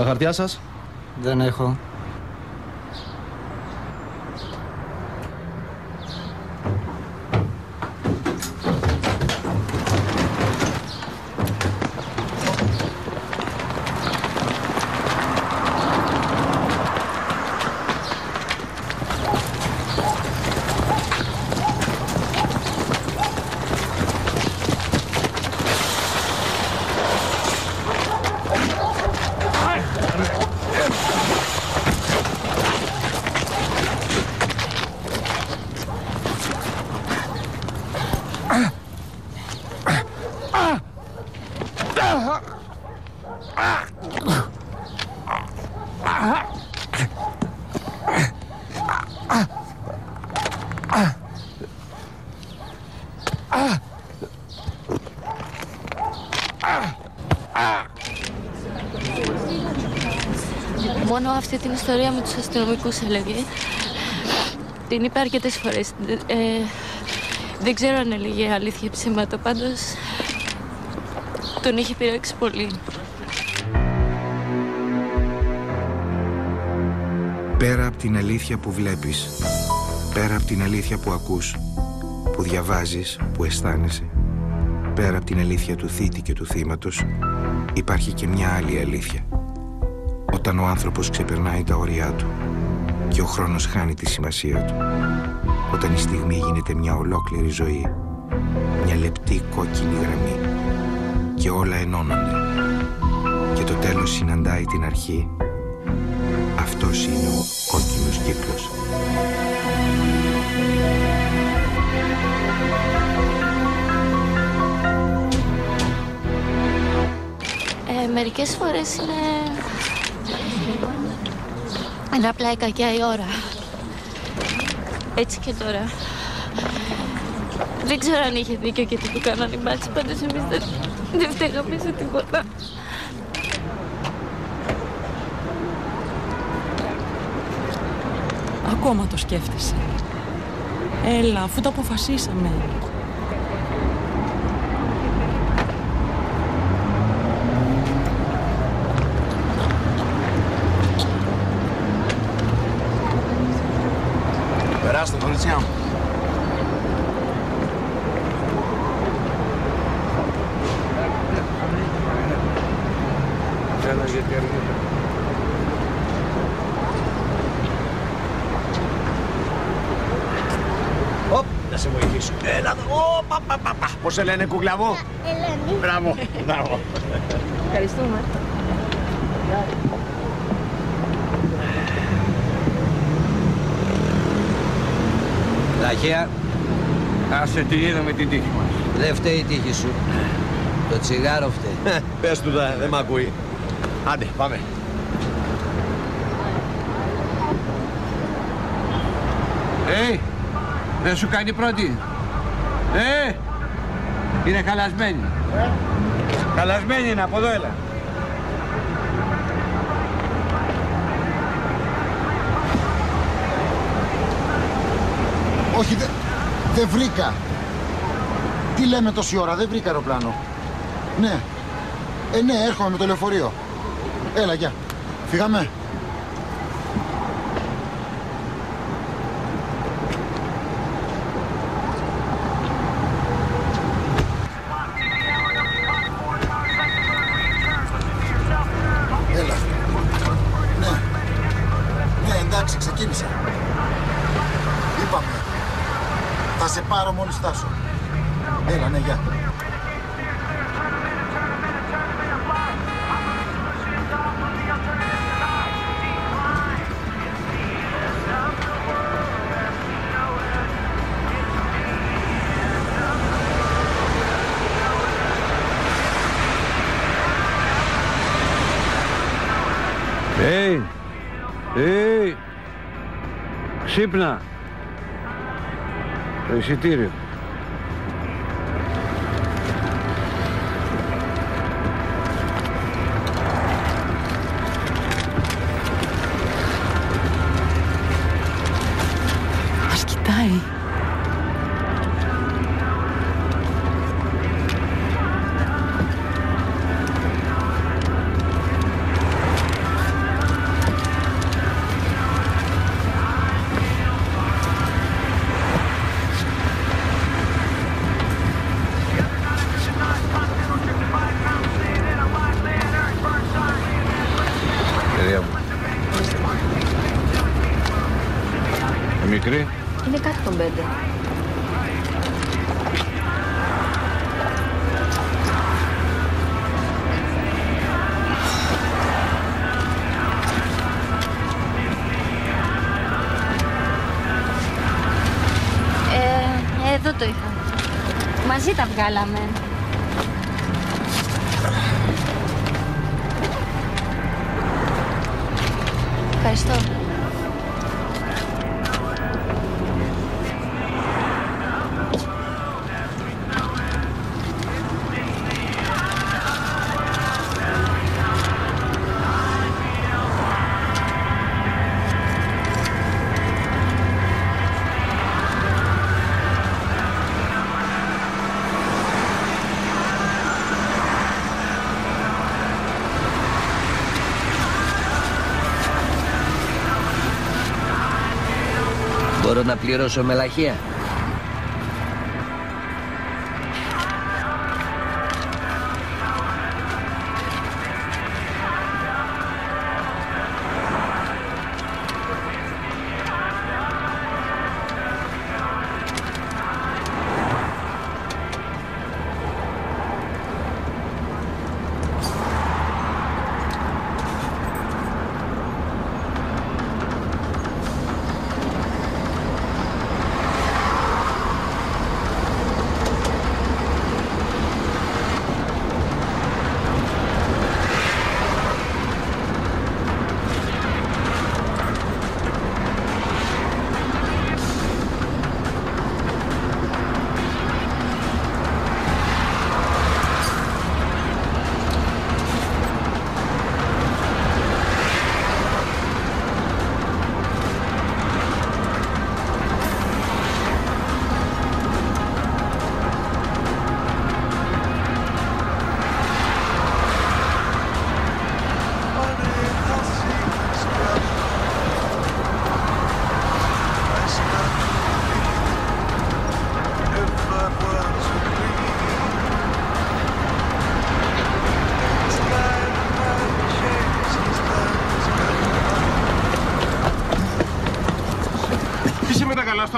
Τα χαρτιά σας? Δεν έχω. Μόνο αυτή την ιστορία με τους αστυνομικούς έλεγε. Την είπα αρκετές φορές. Δεν ξέρω αν έλεγε αλήθεια ή ψέματα, πάντως τον είχε πειράξει πολύ. Πέρα από την αλήθεια που βλέπεις, πέρα από την αλήθεια που ακούς, που διαβάζεις, που αισθάνεσαι, πέρα από την αλήθεια του θήτη και του θύματος, υπάρχει και μια άλλη αλήθεια. Όταν ο άνθρωπος ξεπερνάει τα όρια του και ο χρόνος χάνει τη σημασία του, όταν η στιγμή γίνεται μια ολόκληρη ζωή, μια λεπτή κόκκινη γραμμή, και όλα ενώνονται και το τέλος συναντάει την αρχή, αυτός είναι ο κόκκινος κύκλος. Μερικές φορές είναι απλά η κακιά η ώρα. Έτσι και τώρα. Δεν ξέρω αν είχε δίκιο και τι του κάνανε οι μπάτσοι, πάντως εμείς δεν φταίγαμε σε τίποτα. Ακόμα το σκέφτεσαι. Έλα, αφού το αποφασίσαμε. Περάστε, κορίτσια μου. Ωπ, να σε βοηθήσω. Έλα, παπαπαπα. Πώς σε λένε, κούκλα μου? Ελένη. Μπράβο, μπράβο. Ευχαριστούμε. Ταχεία. Άσε τη είδα με την τύχη μας. Δεν φταίει η τύχη σου. Το τσιγάρο φταίει. Πες του δεν μ' ακούει. Άντε, πάμε. Δεν σου κάνει πρώτη. Είναι χαλασμένη. Χαλασμένη είναι, από εδώ έλα. Όχι, δεν βρήκα. Τι λέμε τόση ώρα, δεν βρήκα αεροπλάνο. Ναι. Ναι, έρχομαι με το λεωφορείο. Έλα, γεια. Φύγαμε. Έλα. Ναι. Ναι, εντάξει, ξεκίνησα. Είπαμε. Θα σε πάρω μόλις φτάσω. Έλα, ναι, γεια. Ξύπνα. Το εισιτήριο. Μας κοιτάει. Είναι κάτι των 5. Εδώ το είχα. Μαζί τα βγάλαμε. Ευχαριστώ. Μπορώ να πληρώσω με λαχεία.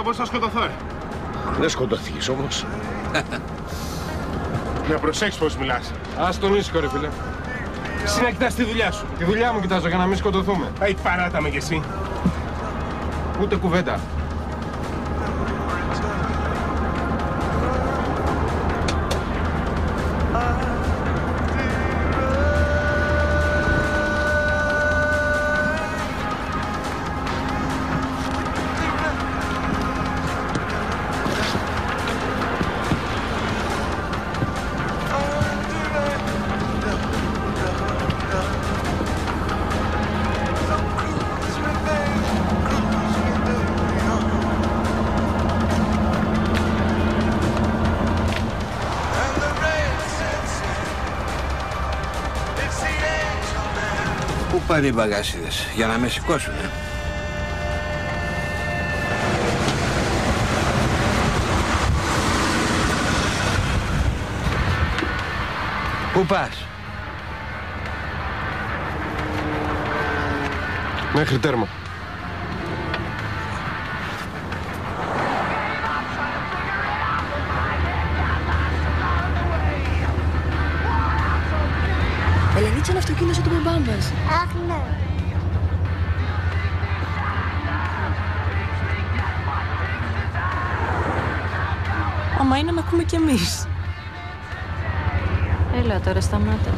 Πώς θα σκοτωθώ, Δεν σκοτωθείς όμως. Να προσέξεις πώς μιλάς. Ας τον ήσυχο, ρε φίλε. Εσύ να κοιτάς τη δουλειά σου. Τη δουλειά μου κοιτάζω για να μην σκοτωθούμε. Αϊ, παράτα με κι εσύ. Ούτε κουβέντα. Πάρε οι μπαγκάσιδες, για να με σηκώσουνε. Πού πας? Μέχρι τέρμα. Ήταν αυτοκίνητο του μπαμπά μας. Αχ, ναι. Άμα είναι να ακούμε κι εμείς. Έλα τώρα, σταμάτα.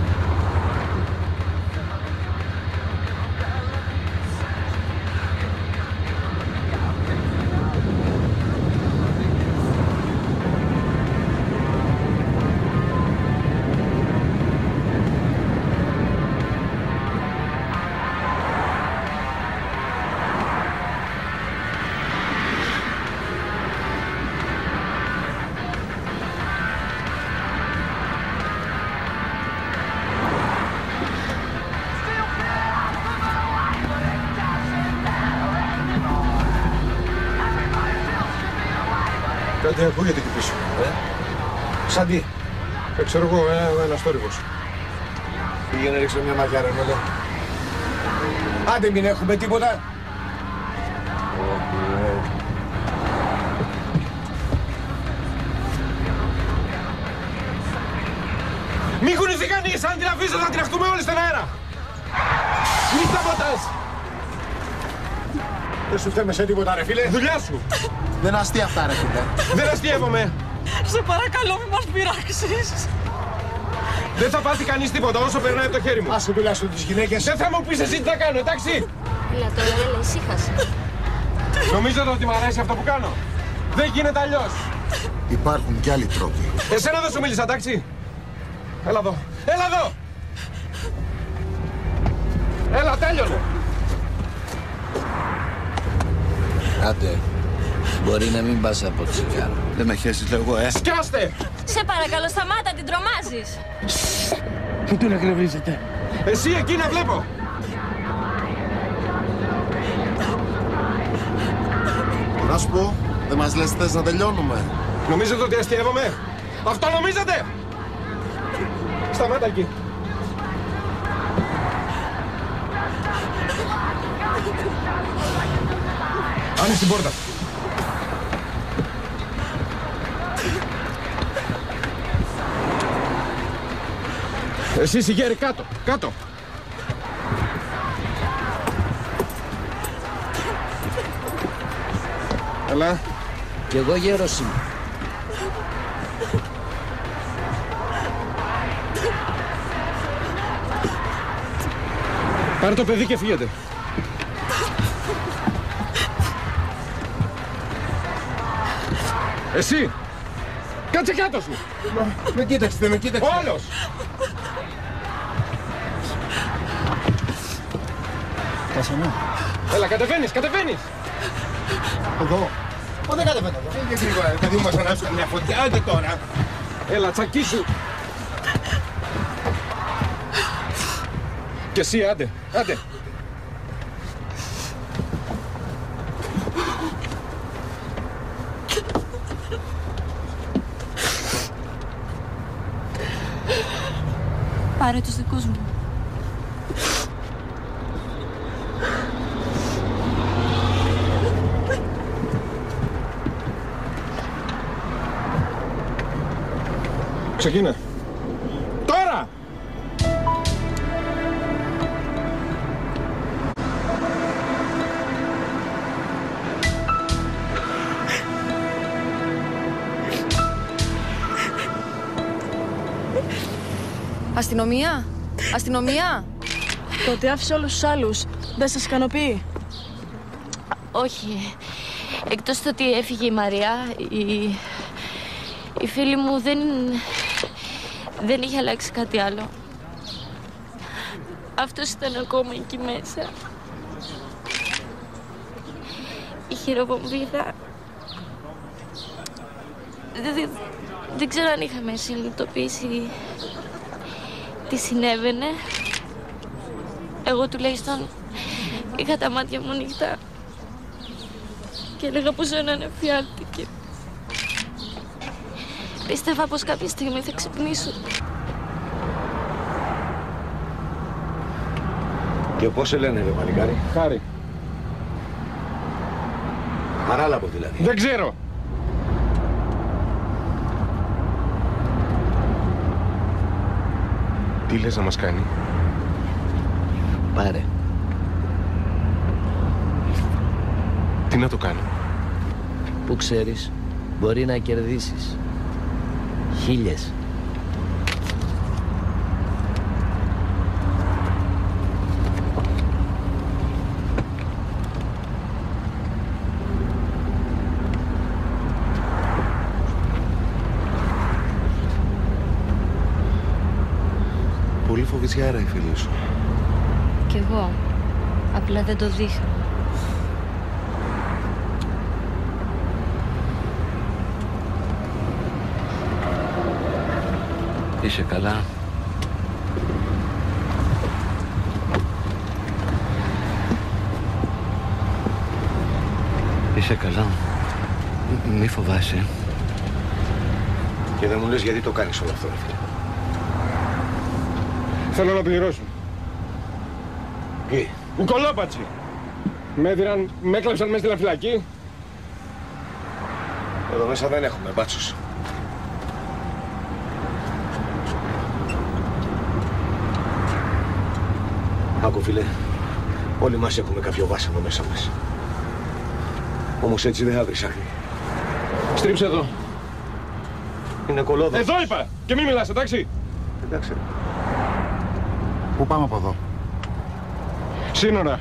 Δεν ακούγεται εκεί πίσω. Σαν τι. Ξέρω εγώ, ένας θόρυβος. Πήγαινε ρίξε μια ματιά, ρε μέλε. Άντε μην έχουμε τίποτα. Ίσως θα κρυφτούμε όλοι στον αέρα. Μη σταματάς. Δεν σου φταίμε σε τίποτα, ρε φίλε. Δουλειά σου. Δεν αστεία αυτά, ρε φίλε. Δεν αστείευομαι. Σε παρακαλώ, μη μας πειράξεις. Δεν θα πάθει κανείς τίποτα όσο περνάει από το χέρι μου. Άσε τουλάχιστον τις γυναίκες. Δεν θα μου πεις εσύ τι θα κάνω, εντάξει. Έλα τώρα, έλα, ησύχασε. Νομίζετε ότι μ' αρέσει αυτό που κάνω. Δεν γίνεται αλλιώς. Υπάρχουν κι άλλοι τρόποι. Εσένα δεν σου μίλησα, εντάξει. Έλα εδώ. Έλα εδώ. Έλα, τέλειωνε. Άντε. Μπορεί να μην πας από τσιγάρο. Δεν με χέσεις, λέω εγώ, Σκιάστε! Σε παρακαλώ, σταμάτα, την τρομάζεις. Και του να κρευρίζετε. Εσύ εκεί να βλέπω. Να σου πω, δεν μας λες θες να τελειώνουμε. Νομίζετε ότι αστείευομαι. Αυτό νομίζετε. Σταμάτα εκεί. Άνοιξε την πόρτα. Εσύ Σιγέρη, κάτω, κάτω. Καλά. Κι εγώ γέρος είμαι. Πάρε το παιδί και φύγετε. Εσύ, κάτσε κάτω σου. Με κοίταξε, με κοίταξε. Όλος. Κασανά. Έλα, κατεβαίνεις, κατεβαίνεις. Εδώ. Δεν κατεβαίνω εδώ. Δεν γρήγορα, παιδί μου μας ανάψουν μια φωτιά. Άντε τώρα. Έλα, τσακίσου. Και εσύ, άντε, άντε. Πάρε τους δικούς μου. Ξεκίνα. Τώρα! Αστυνομία! Αστυνομία! Το ότι άφησε όλους τους άλλους δεν σας ικανοποιεί. Όχι. Εκτός το ότι έφυγε η Μαριά, η φίλη μου δεν είχε αλλάξει κάτι άλλο. Αυτός ήταν ακόμα εκεί μέσα. Η χειροβομβίδα. Δεν ξέρω αν είχαμε συνειδητοποιήσει τι συνέβαινε. Εγώ τουλάχιστον είχα τα μάτια μου νύχτα και έλεγα πως έναν εφιάλτηκε. Πίστευα πως κάποια στιγμή θα ξυπνήσω. Και πώς σε λένε, ρε παλικάρι? Χάρη. Χαράλαμπο δηλαδή. Δεν ξέρω. Τι λες να μας κάνει? Πάρε. Τι να το κάνω? Πού ξέρεις, μπορεί να κερδίσεις. 1000. Πολύ φοβισιάρα η φίλη σου. Κι εγώ. Απλά δεν το δείχνω. Είσαι καλά? Είσαι καλά? Μη φοβάσαι. Και δεν μου λες γιατί το κάνεις όλο αυτό, ρε φίλε. Θέλω να πληρώσουν. Τι? Ουκολόπατσι. Με έδιραν, με έκλαψαν μέσα στην φυλακή. Εδώ μέσα δεν έχουμε μπάτσους. Άκου φίλε, όλοι μας έχουμε κάποιο βάσανο μέσα μας. Όμως έτσι δεν θα βρεις άκρη. Στρίψε εδώ. Είναι κολόδος. Εδώ είπα! Και μην μιλάς, εντάξει. Εντάξει. Πού πάμε από εδώ? Σύνορα.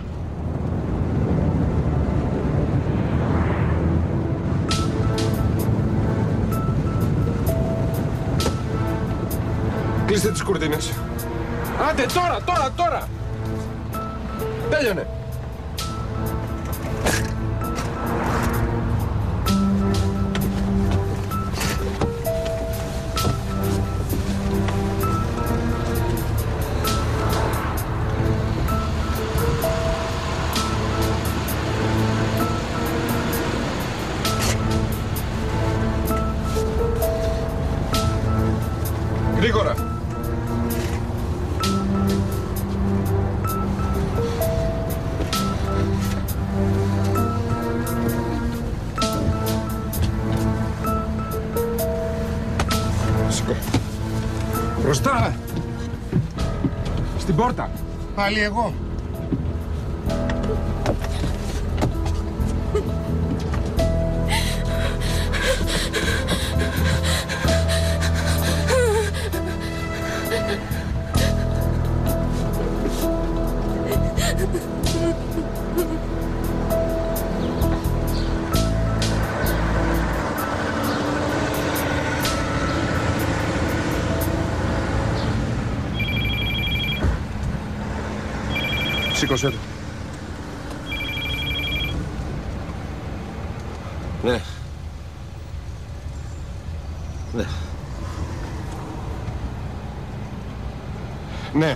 Κλείστε τις κουρτίνες. Άντε, τώρα! Τέλειωνε! Γρήγορα! Μπροστά! Στην πόρτα! Πάλι εγώ! Σήκωσέ το. Ναι. Ναι. Ναι.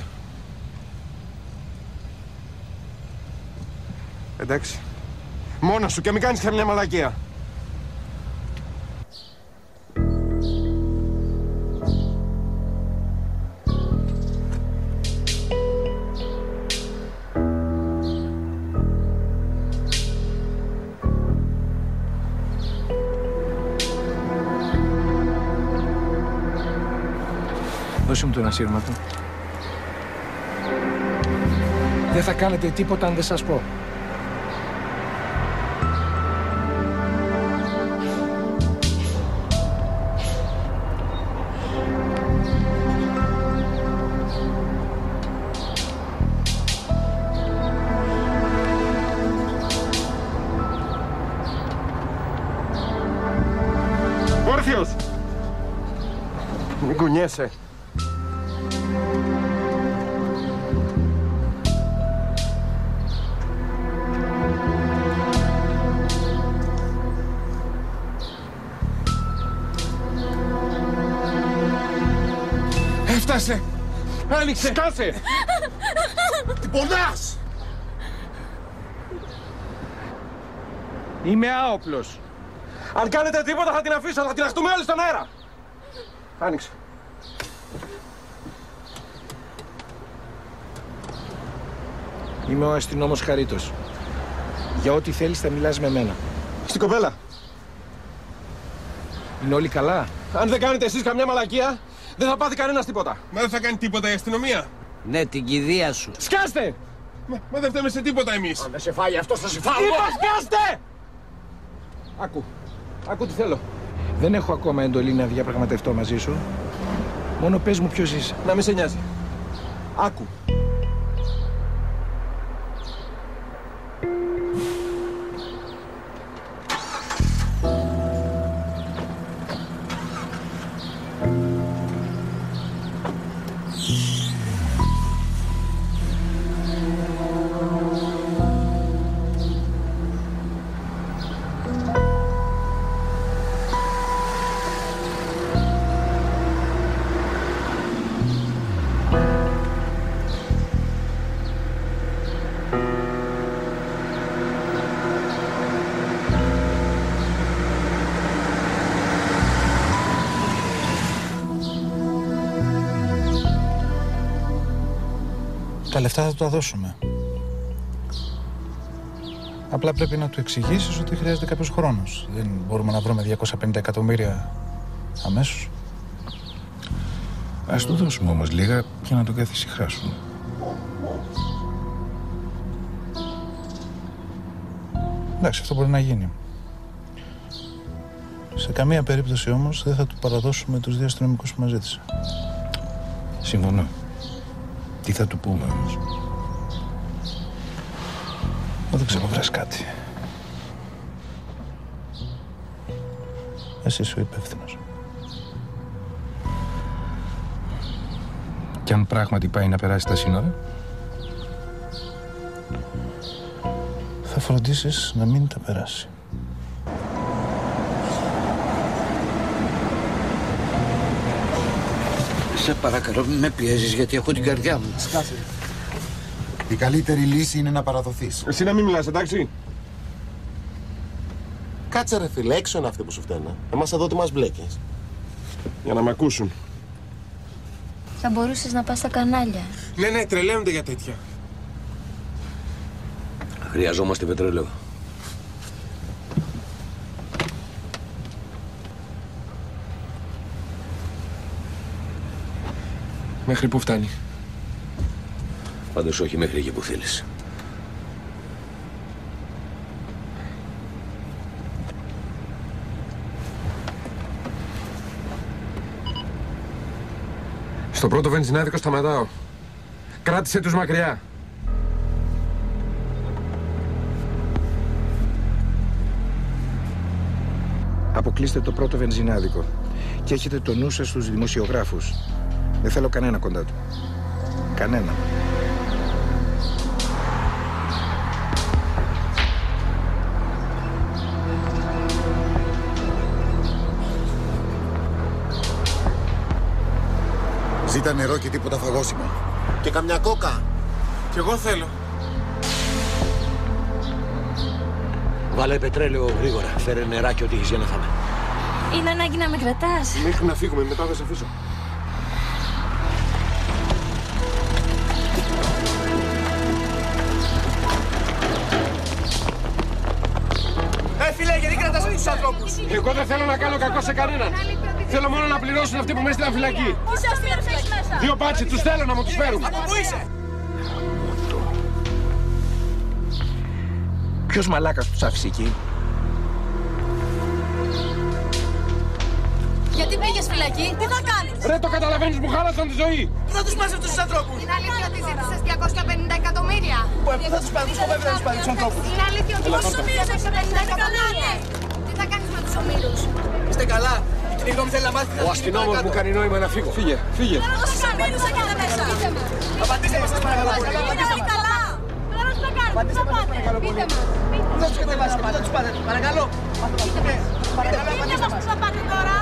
Εντάξει. Μόνος σου και μην κάνεις καμιά μαλακία. Δώσε μου το ένα σύρμα του. Δεν θα κάνετε τίποτα αν δεν σας πω. Όρθιος! Μην κουνιέσαι. Έφτασε! Άνοιξε! Σκάσε! Την πονάς! Είμαι άοπλος. Αν κάνετε τίποτα θα την αφήσω, θα την αχτούμε όλοι στον αέρα! Άνοιξε. Είμαι ο αστυνόμος Χαρίτος. Για ό,τι θέλεις θα μιλάς με μένα. Στην κοπέλα. Είναι όλοι καλά? Αν δεν κάνετε εσείς καμιά μαλακία, δεν θα πάθει κανένας τίποτα. Μα δεν θα κάνει τίποτα η αστυνομία. Ναι, την κηδεία σου. Σκάστε! Μα δεν φταίμε σε τίποτα εμείς. Αν δεν σε φάει αυτός θα σε φάω. Είπα σκάστε! Άκου τι θέλω. Δεν έχω ακόμα εντολή να διαπραγματευτώ μαζί σου. Μόνο πες μου ποιος είσαι. Να μην σε νοιάζει. Άκου. Τα λεφτά θα του τα δώσουμε. Απλά πρέπει να του εξηγήσεις ότι χρειάζεται κάποιος χρόνος. Δεν μπορούμε να βρούμε 250 εκατομμύρια αμέσως. Ας του δώσουμε όμως λίγα για να τον καθησυχάσουμε. Εντάξει, αυτό μπορεί να γίνει. Σε καμία περίπτωση όμως δεν θα του παραδώσουμε τους δύο αστυνομικούς που μας ζήτησε. Συμφωνώ. Τι θα του πούμε όμως? Δεν ξέρω, βρες κάτι. Εσύ είσαι ο υπεύθυνος. Κι αν πράγματι πάει να περάσει τα σύνορα, θα φροντίσεις να μην τα περάσει. Σε παρακαλώ, μην με πιέζεις, γιατί έχω την καρδιά μου. Σκάσε. Η καλύτερη λύση είναι να παραδοθείς. Εσύ να μην μιλάς, εντάξει. Κάτσε ρε φίλε, έξω είναι αυτοί που σου φταίνε. Εμάς εδώ τι μας μπλέκεις. Για να με ακούσουν. Θα μπορούσες να πας στα κανάλια. Ναι, ναι, τρελαίνονται για τέτοια. Χρειαζόμαστε πετρέλαιο. Μέχρι που φτάνει? Πάντως όχι μέχρι εκεί που θέλεις. Στο πρώτο βενζινάδικο σταματάω. Κράτησε τους μακριά. Αποκλείστε το πρώτο βενζινάδικο και έχετε το νου σας στους δημοσιογράφους. Δεν θέλω κανένα κοντά του. Κανένα. Ζήτα νερό και τίποτα φαγόσιμα. Και καμιά κόκα. Κι εγώ θέλω. Βάλε πετρέλαιο γρήγορα. Φέρε νεράκι ό,τι έχεις για να φάμε. Είναι ανάγκη να με κρατάς? Μέχρι να φύγουμε, μετά θα σε αφήσω. Φίλε, γιατί κρατάς τους ανθρώπους? Εγώ δεν θέλω να κάνω κακό σε κανέναν. Θέλω μόνο να πληρώσουν αυτοί που με έστειλαν φυλακή. Πόσα αστεία θέλεις μέσα? Δύο μπάτσοι, τους θέλω να μου τους φέρουν. Από πού είσαι? Ποιος μαλάκας τους άφησε εκεί? Γιατί πήγες φυλακή? Τι θα κάνεις? Ρε, το καταλαβαίνεις, μου χάλασαν τη ζωή. Πού θα τους πας αυτούς τους ανθρώπους? Είναι αλήθεια ότι ζήτησες 250 εκατομμύρια. Πού θα τους πας, σκοπεύει να τους πας τους ανθρώπους? Είναι αλήθεια ότι πόσους ομήρους έχεις 50 εκατομμύρια? Τι θα κάνεις με τους ομήρους? Είστε καλά? Η γνώμη θέλει να μάθει. Ο αστυνόμος μου κάνει νόημα να φύγω. Φύγε, φύγε. Πόσους ομήρους έχετε μέσα? Απαντήστε μας, παρακαλώ. Είναι όλοι καλά? Τώρα τι θα κάνουμε, πού θα πάτε? Πείτε μας. Πού θα τους κατεβάσετε, πού θα τους πάτε? Παρακαλώ. Πείτε μας πού θα πάτε τώρα.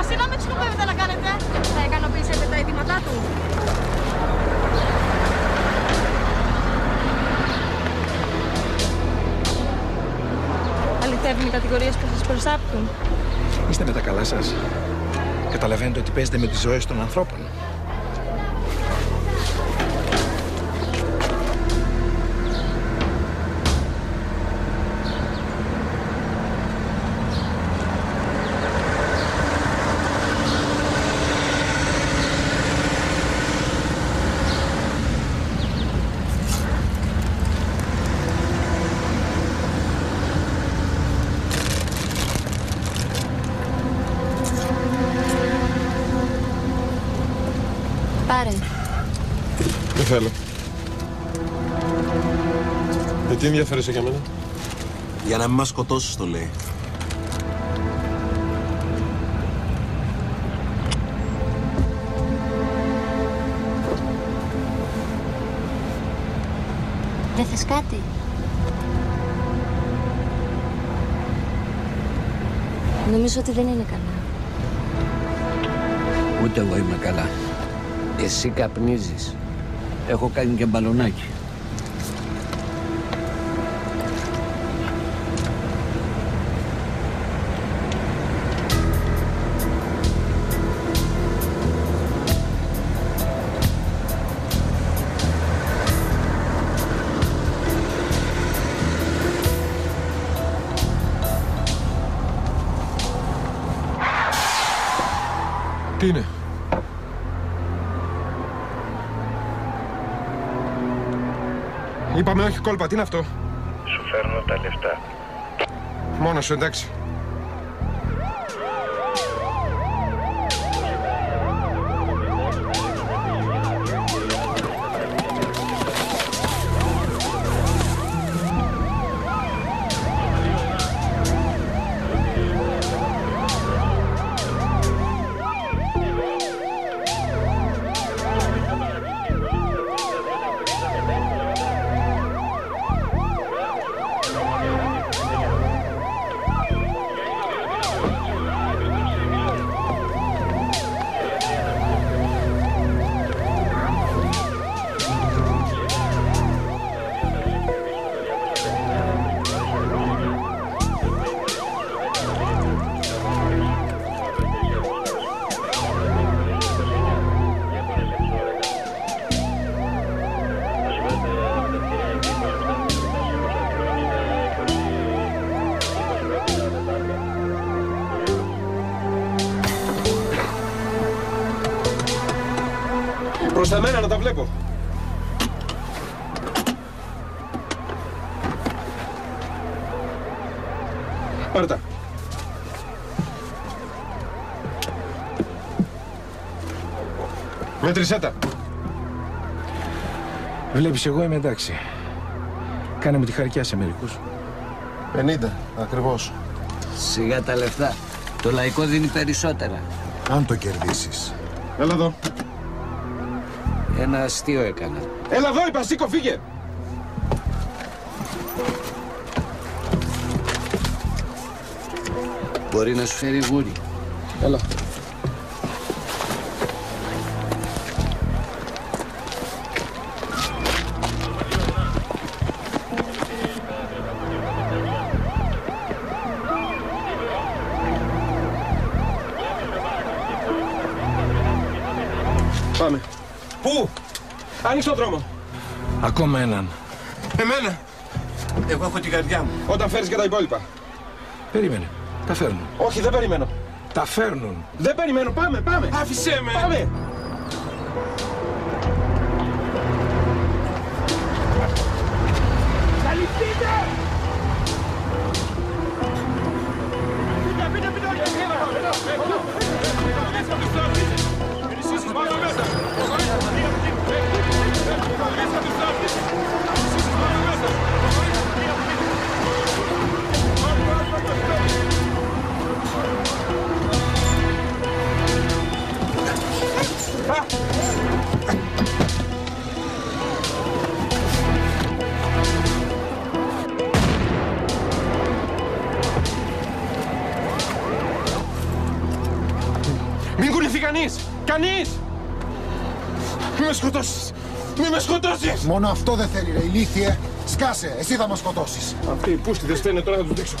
Ας είδαμε τι σκοπεύετε να κάνετε. Θα ικανοποιήσετε τα αιτήματά του? Αληθεύουν οι κατηγορίες που σας προσάπτουν? Είστε με τα καλά σας? Καταλαβαίνετε ότι παίζετε με τις ζωές των ανθρώπων. Θέλω. Τι ενδιαφέρεσαι για μένα? Για να μην μας σκοτώσεις το λέει. Δεν θες κάτι? Νομίζω ότι δεν είναι καλά. Ούτε εγώ είμαι καλά. Εσύ καπνίζεις. Έχω κάνει και μπαλονάκι. Τι είναι? Είπαμε όχι κόλπα, τι είναι αυτό? Σου φέρνω τα λεφτά. Μόνος σου, εντάξει. Προς τα μένα να τα βλέπω. Πάρε τα. Μέτρησέ τα. Βλέπεις, εγώ είμαι εντάξει. Κάνε μου τη χαρκιά σε μερικούς. 50, ακριβώς. Σιγά τα λεφτά. Το λαϊκό δίνει περισσότερα. Αν το κερδίσεις. Έλα εδώ. Ένα αστείο έκανα. Έλα εδώ, είπα, σήκω, φύγε! Μπορεί να σου φέρει γούρι. Έλα. Πάμε. Πού? Άνοιξε τον δρόμο. Ακόμα έναν. Εμένα. Εγώ έχω την καρδιά μου. Όταν φέρεις και τα υπόλοιπα. Περίμενε. Τα φέρνουν. Όχι, δεν περιμένω. Τα φέρνουν. Δεν περιμένω. Πάμε, πάμε. Άφησέ με. Πάμε. Καλυφθείτε. Πείτε, μην κουνηθεί κανείς! Κανείς! Μη με σκοτώσεις! Μη με σκοτώσεις! Μόνο αυτό δεν θέλει, ρε ηλίθιε! Σκάσε, εσύ θα μας σκοτώσεις! Αυτοί οι πούστοι δεν στένε, τώρα θα τους δείξω.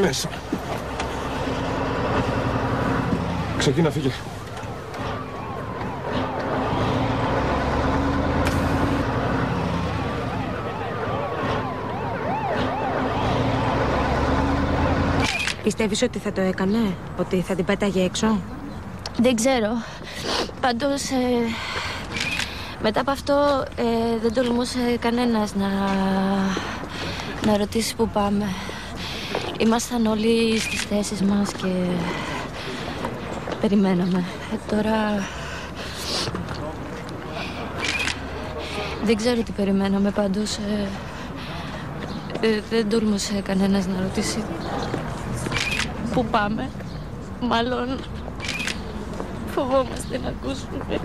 Μέσα. Ξεκίνα, φύγε. Πιστεύεις ότι θα το έκανε? Ότι θα την πέταγε έξω? Δεν ξέρω. Πάντως, μετά από αυτό δεν τολμούσε κανένας να ρωτήσει που πάμε. Ήμασταν όλοι στις θέσεις μας και περιμέναμε. Τώρα δεν ξέρω τι περιμέναμε, πάντως δεν τολμούσε κανένας να ρωτήσει πού πάμε. Μάλλον φοβόμαστε να ακούσουμε.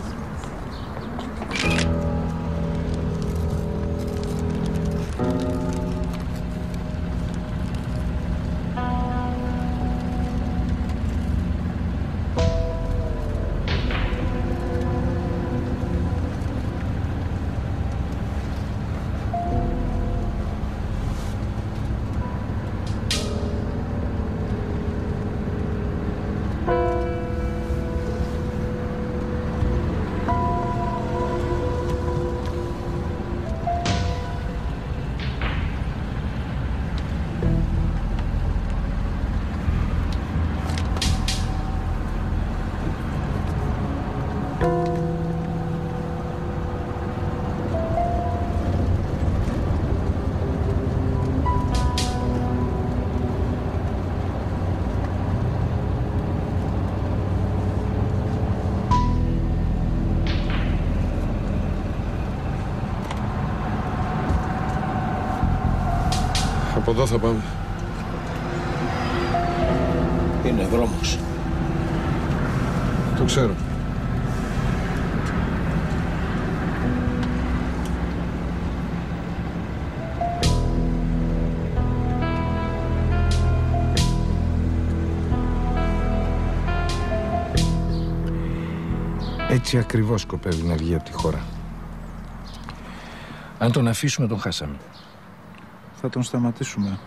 Από εδώ θα πάμε. Είναι δρόμος. Το ξέρω. Έτσι ακριβώς σκοπεύει να βγει από τη χώρα. Αν τον αφήσουμε, τον χάσαμε. Θα τον σταματήσουμε.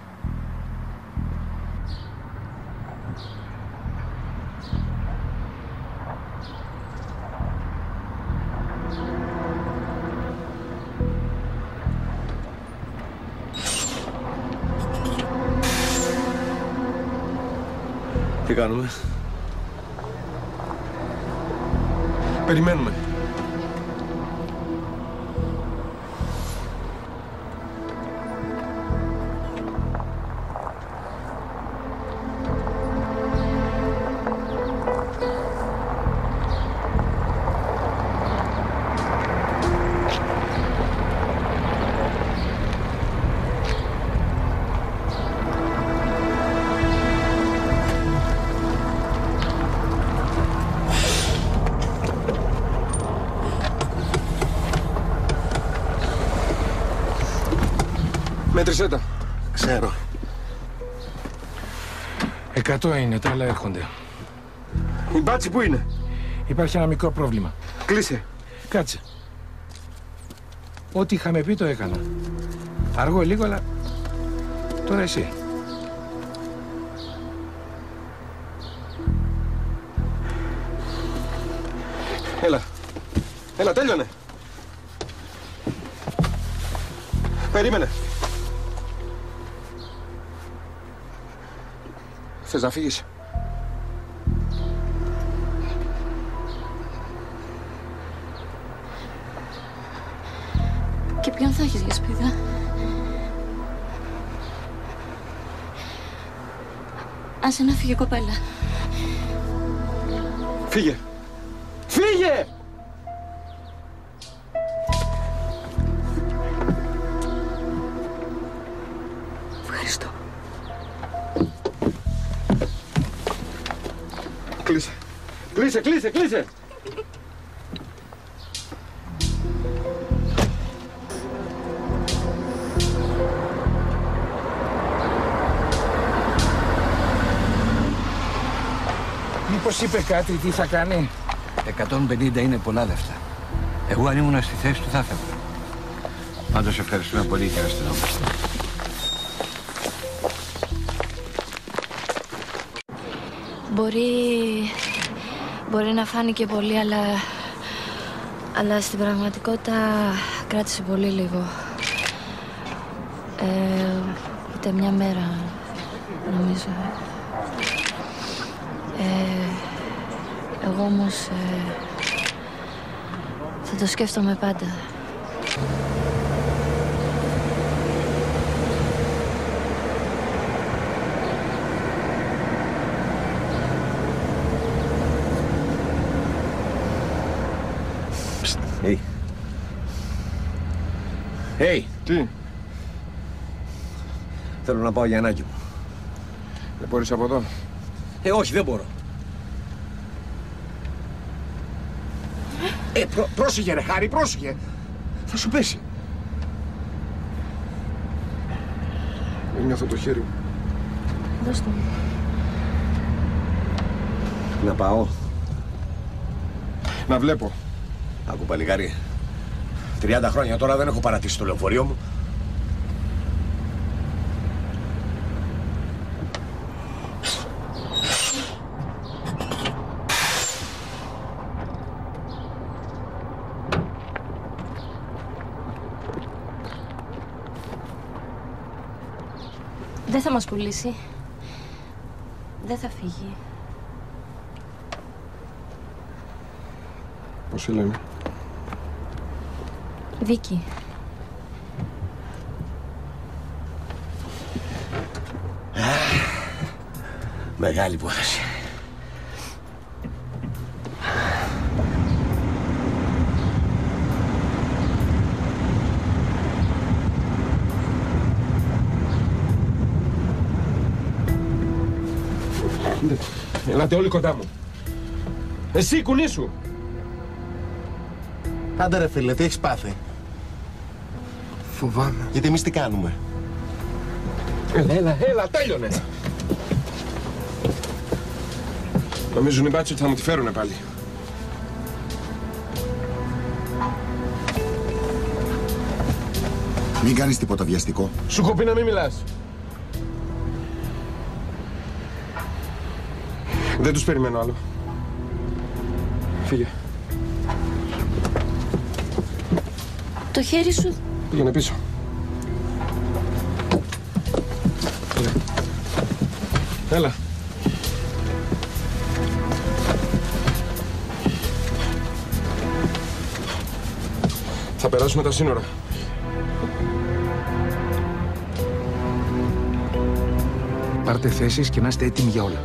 Τι κάνουμε? Περιμένουμε. Μέτρησέ τα. Ξέρω. 100 είναι, τα άλλα έρχονται. Η μπάτση που είναι? Υπάρχει ένα μικρό πρόβλημα. Κλείσε. Κάτσε. Ό,τι είχαμε πει το έκανα. Αργό λίγο, αλλά τώρα εσύ. Έλα. Έλα, τέλειωνε. Περίμενε. Θες να φύγεις? Και ποιον θα έχεις για σπίδα? Άσε να φύγει, κοπέλα. Φύγε! Φύγε! Ευχαριστώ. Κλείσε, κλείσε, κλείσε, κλείσε! Μήπως είπε κάτι, τι θα κάνει? 150 είναι πολλά λεφτά. Εγώ αν ήμουν στη θέση του θα έφευγα. Πάντως ευχαριστούμε πολύ, κύριε αστυνόμο. Μπορεί να φάνηκε πολύ, αλλά στην πραγματικότητα κράτησε πολύ λίγο. Ούτε μια μέρα, νομίζω. Εγώ όμως θα το σκέφτομαι πάντα. Hey. Τι? Θέλω να πάω για ανάγκη μου. Δεν μπορείς από εδώ? Όχι, δεν μπορώ. Πρόσεχε ρε Χάρη, πρόσεχε. Θα σου πέσει. Δεν νιώθω το χέρι μου. Δώστε μου. Να πάω. Να βλέπω. Άκου παλικάρι. 30 χρόνια τώρα δεν έχω παρατήσει το λεωφορείο μου. Δεν θα μας πουλήσει. Δεν θα φύγει. Πώς σε λένε? Βίκυ. Μεγάλη υπόθεση. Ελάτε όλοι κοντά μου. Εσύ, κουνήσου! Άντε ρε φίλε, τι έχεις πάθει? Φοβάμαι. Γιατί εμείς τι κάνουμε? Έλα, τέλειωνε! Νομίζουν οι μπάτσοι ότι θα μου τη φέρουνε πάλι. Μην κάνεις τίποτα βιαστικό. Σου έχω πει να μην μιλάς. Δεν τους περιμένω άλλο. Φύγε. Το χέρι σου. Πήγαινε πίσω. Έλα. Θα περάσουμε τα σύνορα. Πάρτε θέσεις και να είστε έτοιμοι για όλα.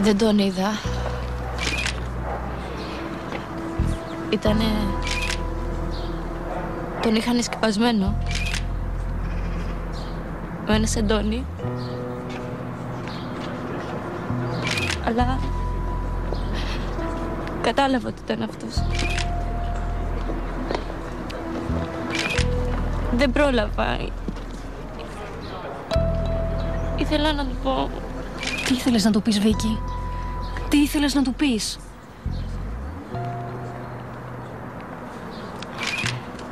Δεν τον είδα. Ήτανε... Τον είχαν σκεπασμένο. Με ένα σεντόνι. Αλλά... Κατάλαβα ότι ήταν αυτός. Δεν πρόλαβα. Ήθελα να του πω... Τι ήθελες να του πεις, Βίκη? Τι ήθελες να του πεις?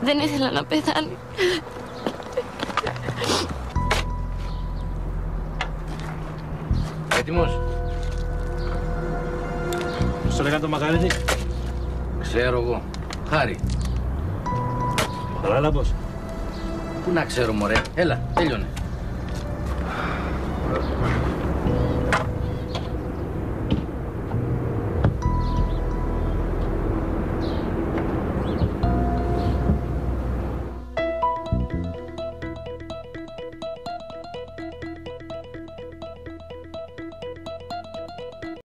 Δεν ήθελα να πεθάνει. Έτοιμος? Στο λέγανε το μαγαζί. Ξέρω εγώ. Χάρη. Παράλαμπος. Πού να ξέρω, μωρέ. Έλα, τέλειωνε.